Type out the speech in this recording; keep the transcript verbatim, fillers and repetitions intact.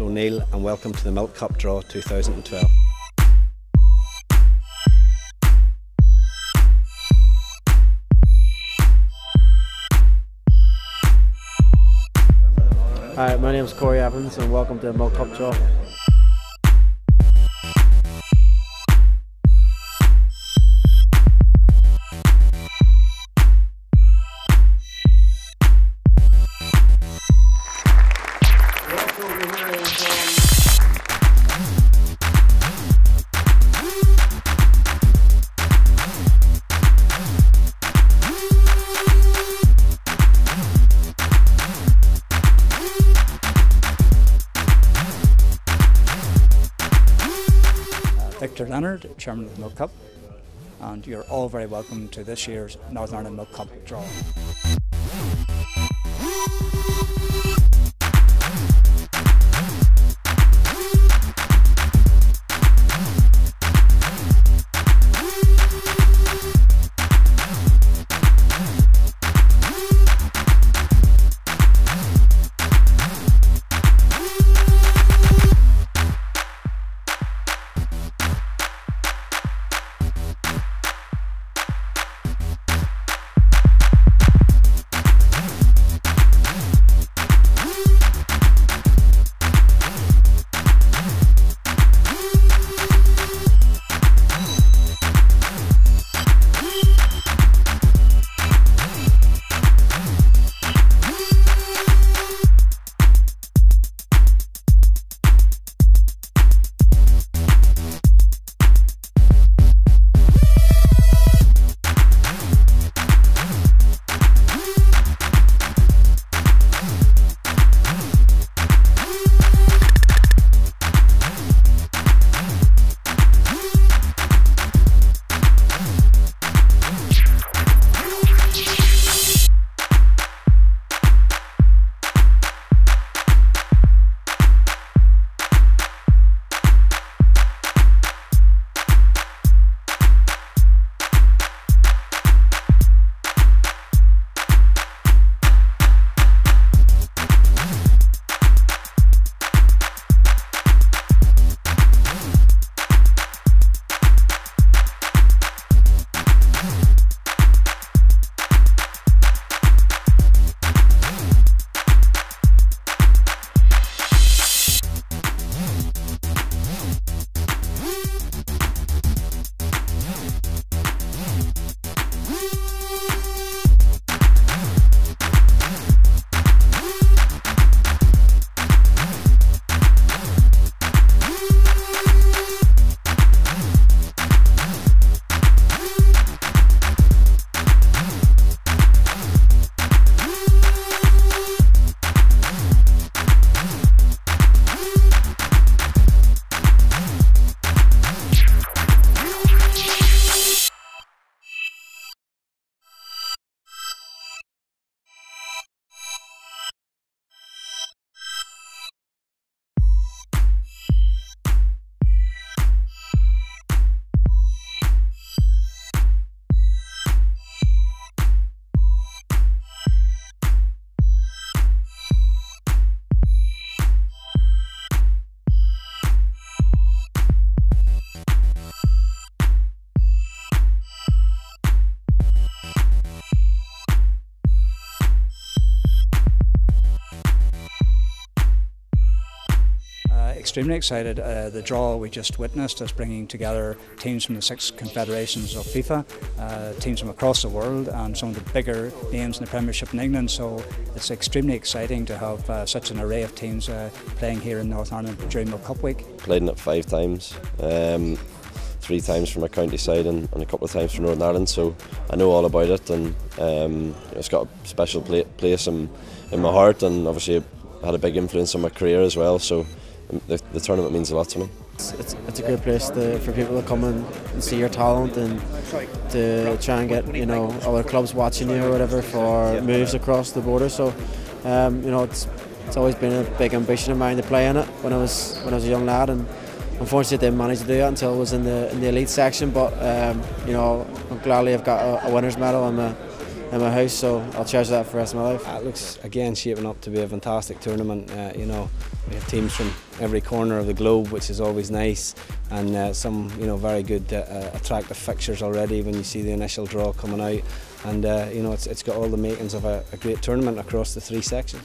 Michael O'Neill and welcome to the Milk Cup Draw two thousand twelve. Hi, my name is Corry Evans and welcome to the Milk Cup Draw. Victor Leonard, Chairman of the Milk Cup, and you're all very welcome to this year's Northern Ireland Milk Cup draw. Extremely excited. Uh, the draw we just witnessed is bringing together teams from the six confederations of FIFA, uh, teams from across the world, and some of the bigger names in the Premiership in England. So it's extremely exciting to have uh, such an array of teams uh, playing here in Northern Ireland during Milk Cup Week. Played in it five times, um, three times from our county side and, and a couple of times from Northern Ireland. So I know all about it, and um, it's got a special pla place in, in my heart, and obviously it had a big influence on my career as well. So. The, the tournament means a lot to me. It's, it's, it's a great place to, for people to come in and see your talent and to try and get, you know, other clubs watching you or whatever for moves across the border. So, um, you know, it's it's always been a big ambition of mine to play in it when I was when I was a young lad, and unfortunately I didn't manage to do that until I was in the in the elite section. But um, you know, I'm gladly I've got a, a winner's medal and a, in my house, so I'll cherish that for the rest of my life. It looks, again, shaping up to be a fantastic tournament. Uh, you know, we have teams from every corner of the globe, which is always nice, and uh, some, you know, very good uh, attractive fixtures already when you see the initial draw coming out, and uh, you know, it's, it's got all the makings of a, a great tournament across the three sections.